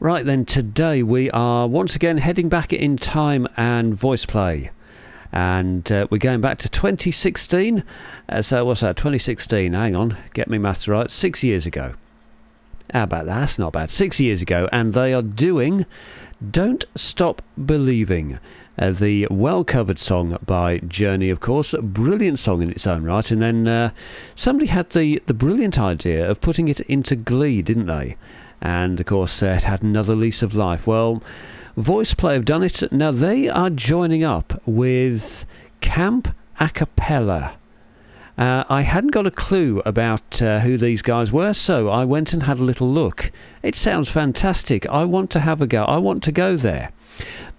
Right then, today we are once again heading back in time and VoicePlay, and we're going back to 2016. So what's that? 2016. Hang on, get me maths right. 6 years ago. How about that? That's not bad. 6 years ago, and they are doing "Don't Stop Believing," the well-covered song by Journey, of course. A brilliant song in its own right. And then somebody had the brilliant idea of putting it into Glee, didn't they? And of course it had another lease of life. Well, VoicePlay have done it. Now they are joining up with Camp Acapella. I hadn't got a clue about who these guys were, so I went and had a little look. It sounds fantastic. I want to have a go. I want to go there.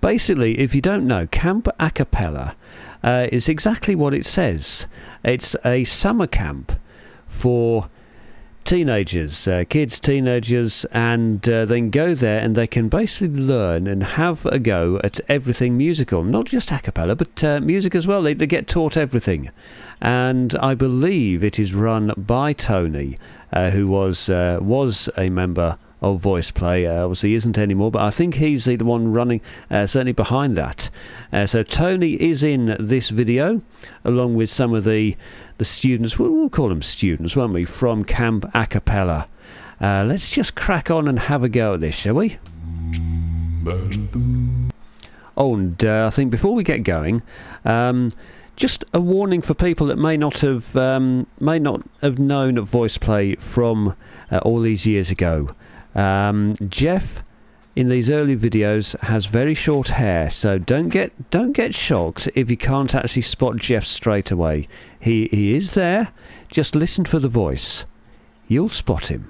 Basically, if you don't know, Camp Acapella is exactly what it says. It's a summer camp for teenagers, teenagers, and they can go there and they can basically learn and have a go at everything musical, not just a cappella but music as well. They get taught everything, and I believe it is run by Tony, who was a member of VoicePlay. Obviously he isn't anymore, but I think he's the one running, certainly behind that. So Tony is in this video along with some of the students, we'll call them students, won't we, from Camp Acapella. Let's just crack on and have a go at this, shall we? Oh, and I think before we get going, just a warning for people that may not have known VoicePlay from all these years ago. Jeff in these early videos has very short hair, so don't get shocked if you can't actually spot Jeff straight away. He is there. Just listen for the voice. You'll spot him.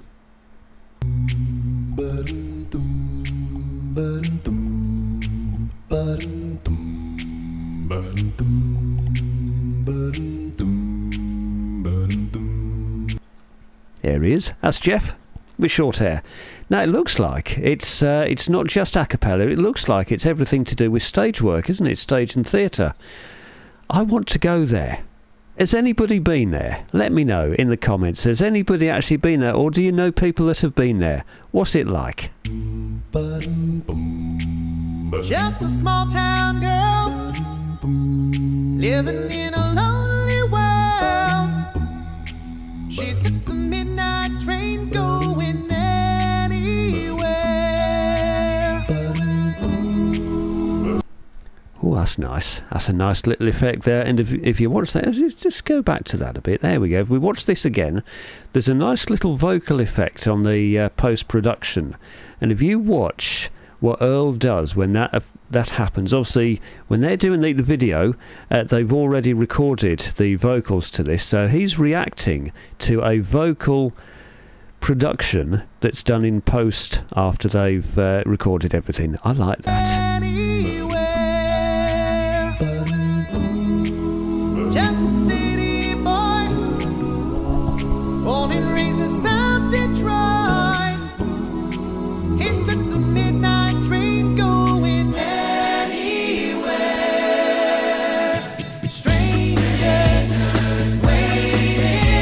There he is. That's Jeff with short hair. Now it looks like it's not just a cappella, it looks like it's everything to do with stage work, isn't it? Stage and theatre. I want to go there. Has anybody been there? Let me know in the comments. Has anybody actually been there, or do you know people that have been there? What's it like? Just a small town girl living in a lonely world. She took the midnight train going anywhere. Oh, that's nice. That's a nice little effect there. And if you watch that, just go back to that a bit. There we go. If we watch this again, there's a nice little vocal effect on the post-production. And if you watch what Earl does when that happens, obviously when they're doing the video, they've already recorded the vocals to this, so he's reacting to a vocal production that's done in post after they've recorded everything. I like that. Anywhere, just a city boy, born and raised in South Detroit. He took the midnight train going anywhere. Strangers waiting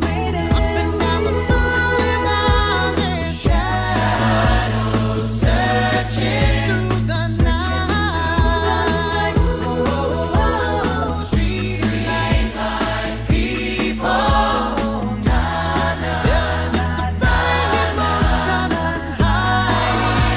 up and down the lonely shadows, searching through the night. Oh, streetlight like people, na-na-na-na, it's the burning motion of high.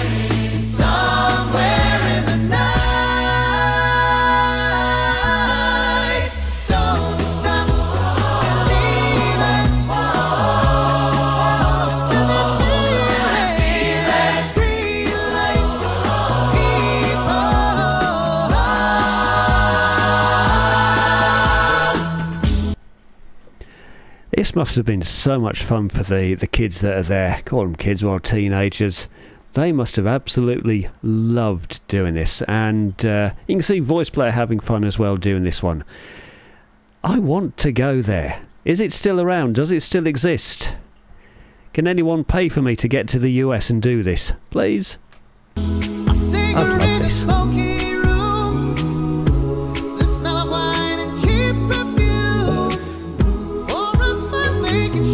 This must have been so much fun for the kids that are there. Call them kids or teenagers. They must have absolutely loved doing this. And you can see VoicePlay having fun as well doing this one. I want to go there. Is it still around? Does it still exist? Can anyone pay for me to get to the US and do this? Please? I'd love this.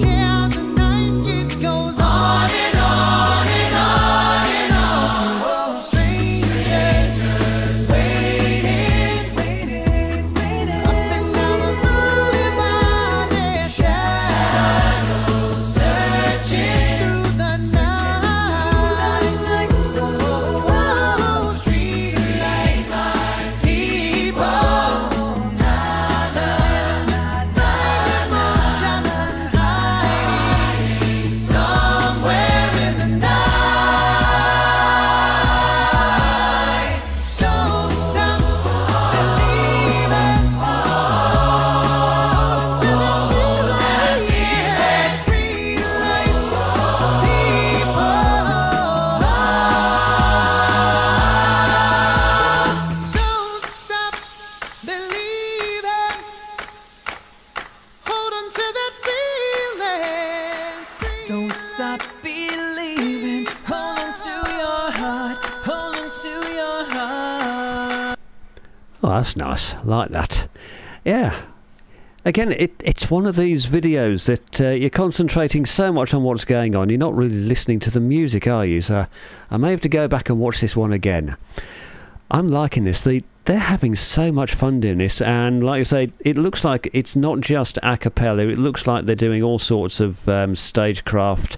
Share the night, it goes on and on and on. Oh, that's nice. I like that. Yeah. Again, it's one of these videos that you're concentrating so much on what's going on, you're not really listening to the music, are you? So I may have to go back and watch this one again. I'm liking this. They're having so much fun doing this, and like I say, it looks like it's not just a cappella. It looks like they're doing all sorts of stagecraft,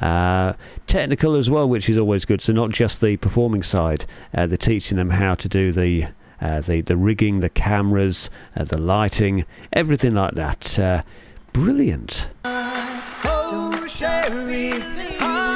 technical as well, which is always good. So not just the performing side. They're teaching them how to do the rigging, the cameras, the lighting, everything like that. Brilliant. Oh, Sherry, I'm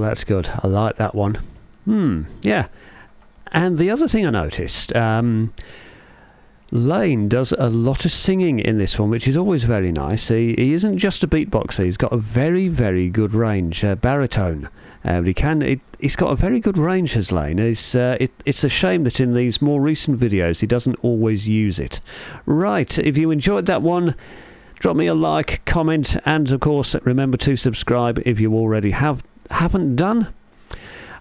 That's good. I like that one. Yeah. And the other thing I noticed, Lane does a lot of singing in this one, which is always very nice. He isn't just a beatboxer. He's got a very, very good range, baritone. But he's got a very good range, has Lane. It's a shame that in these more recent videos he doesn't always use it. Right, if you enjoyed that one, drop me a like, comment, and of course remember to subscribe if you already haven't done,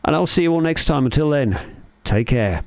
and I'll see you all next time. Until then, take care.